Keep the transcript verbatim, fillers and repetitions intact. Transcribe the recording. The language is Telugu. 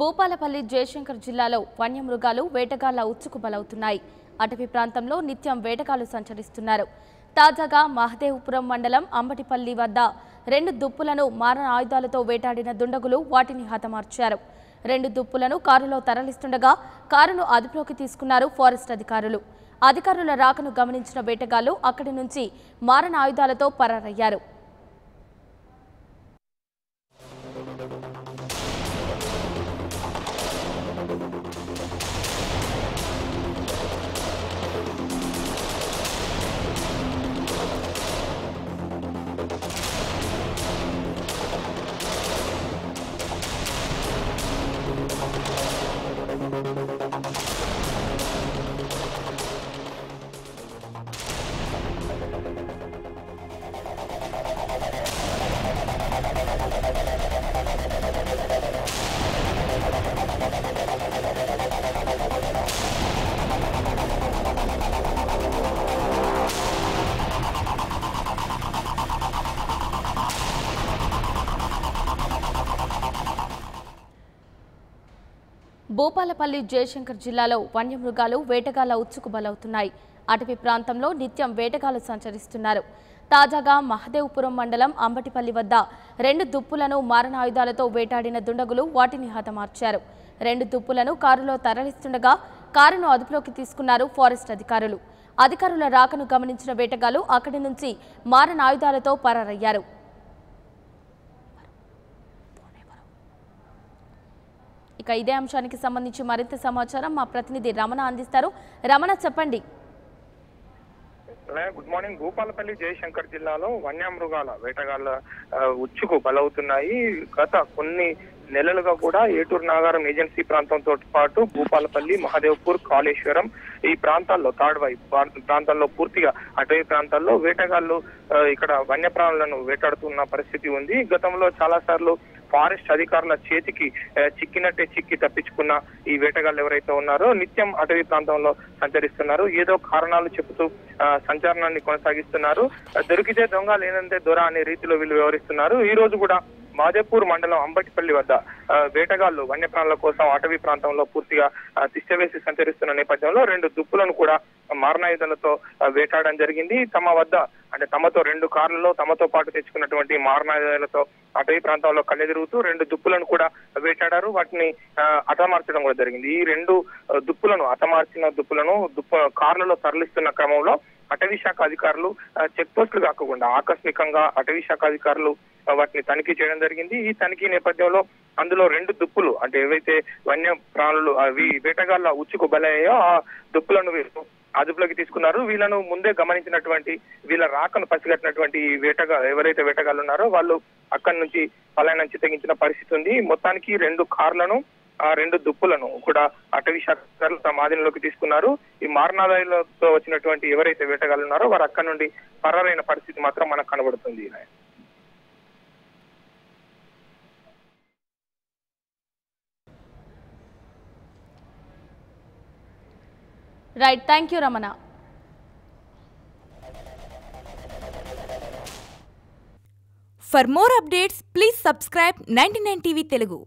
భూపాలపల్లి జయశంకర్ జిల్లాలో వన్యమృగాలు వేటగాళ్ల ఉచ్చుకుబలవుతున్నాయి. అటవీ ప్రాంతంలో నిత్యం వేటగాళ్లు సంచరిస్తున్నారు. తాజాగా మహదేవపురం మండలం అంబటిపల్లి వద్ద రెండు దుప్పులను మారణ ఆయుధాలతో వేటాడిన దుండగులు వాటిని హతమార్చారు. రెండు దుప్పులను కారులో తరలిస్తుండగా కారును అదుపులోకి తీసుకున్నారు ఫారెస్ట్ అధికారులు. అధికారుల రాకను గమనించిన వేటగాళ్లు అక్కడి నుంచి మారణ ఆయుధాలతో పరారయ్యారు. భూపాలపల్లి జయశంకర్ జిల్లాలో వన్యమృగాలు వేటగాళ్ల ఉచ్చుకుబలవుతున్నాయి. అటవీ ప్రాంతంలో నిత్యం వేటగాళ్లు సంచరిస్తున్నారు. తాజాగా మహదేవపురం మండలం అంబటిపల్లి వద్ద రెండు దుప్పులను మారణాయుధాలతో వేటాడిన దుండగులు వాటిని హతమార్చారు. రెండు దుప్పులను కారులో తరలిస్తుండగా కారును అదుపులోకి తీసుకున్నారు ఫారెస్ట్ అధికారులు. అధికారుల రాకను గమనించిన వేటగాళ్లు అక్కడి నుంచి మారణాయుధాలతో పరారయ్యారు. ఇక ఇదే అంశానికి సంబంధించి మరింత సమాచారం మా ప్రతినిధి రమణ అందిస్తారు. రమణ, చెప్పండి. Good morning. భూపాలపల్లి జయశంకర్ జిల్లాలో వన్యమృగాల వేటగాళ్ల ఉచ్చుకు బలవుతున్నాయి. గత కొన్ని నెలలుగా కూడా ఏటూరు నాగారం ఏజెన్సీ ప్రాంతంతో పాటు భూపాలపల్లి, మహదేవ్పూర్, కాళేశ్వరం ఈ ప్రాంతాల్లో తాడ్వాయి ప్రాంతాల్లో పూర్తిగా అటవీ ప్రాంతాల్లో వేటగాళ్లు ఇక్కడ వన్యప్రాణులను వేటాడుతున్న పరిస్థితి ఉంది. గతంలో చాలా సార్లు ఫారెస్ట్ అధికారుల చేతికి చిక్కినట్టే చిక్కి తప్పించుకున్న ఈ వేటగాళ్లు ఎవరైతే ఉన్నారో నిత్యం అటవీ ప్రాంతంలో సంచరిస్తున్నారు. ఏదో కారణాలు చెబుతూ సంచరణాన్ని కొనసాగిస్తున్నారు. దొరికితే దొంగ, లేనంతే దొర అనే రీతిలో వీళ్ళు వ్యవహరిస్తున్నారు. ఈ రోజు కూడా మాదేపూర్ మండలం అంబటిపల్లి వద్ద వేటగాళ్లు వన్యప్రాణుల కోసం అటవీ ప్రాంతంలో పూర్తిగా తిష్టవేసి సంచరిస్తున్న నేపథ్యంలో రెండు దుప్పులను కూడా మారణాయుధాలతో వేటాడడం జరిగింది. తమ వద్ద అంటే తమతో రెండు కార్లలో తమతో పాటు తెచ్చుకున్నటువంటి మారణాయుధాలతో అటవీ ప్రాంతంలో కళ్ళెదిరుగుతూ రెండు దుప్పులను కూడా వేటాడారు. వాటిని హతమార్చడం కూడా జరిగింది. ఈ రెండు దుప్పులను హతమార్చిన దుప్పులను దుప్పు కార్లలో తరలిస్తున్న క్రమంలో అటవీ శాఖ అధికారులు చెక్ పోస్టులు కాకుండా ఆకస్మికంగా అటవీ శాఖ అధికారులు వాటిని తనిఖీ చేయడం జరిగింది. ఈ తనిఖీ నేపథ్యంలో అందులో రెండు దుప్పులు అంటే ఏవైతే వన్య ప్రాణులు అవి వేటగాళ్ల ఉచ్చుకు బలయ్యాయో ఆ దుప్పులను వీళ్ళు అదుపులోకి తీసుకున్నారు. వీళ్ళను ముందే గమనించినటువంటి వీళ్ళ రాకను పసిగట్టినటువంటి వేటగా ఎవరైతే వేటగాళ్లు ఉన్నారో వాళ్ళు అక్కడి నుంచి పలాయనం చిత్తగించిన పరిస్థితి ఉంది. మొత్తానికి రెండు కార్లను ఆ రెండు దుప్పులను కూడా అటవీ శాఖ తమ ఆధీనంలోకి తీసుకున్నారు. ఈ మారణాదాయులతో వచ్చినటువంటి ఎవరైతే వేటగాళ్లు ఉన్నారో వారు అక్కడి నుండి పరారైన పరిస్థితి మాత్రం మనకు కనబడుతుంది. Right, thank you, Ramana. For more updates, please subscribe ninety-nine T V Telugu.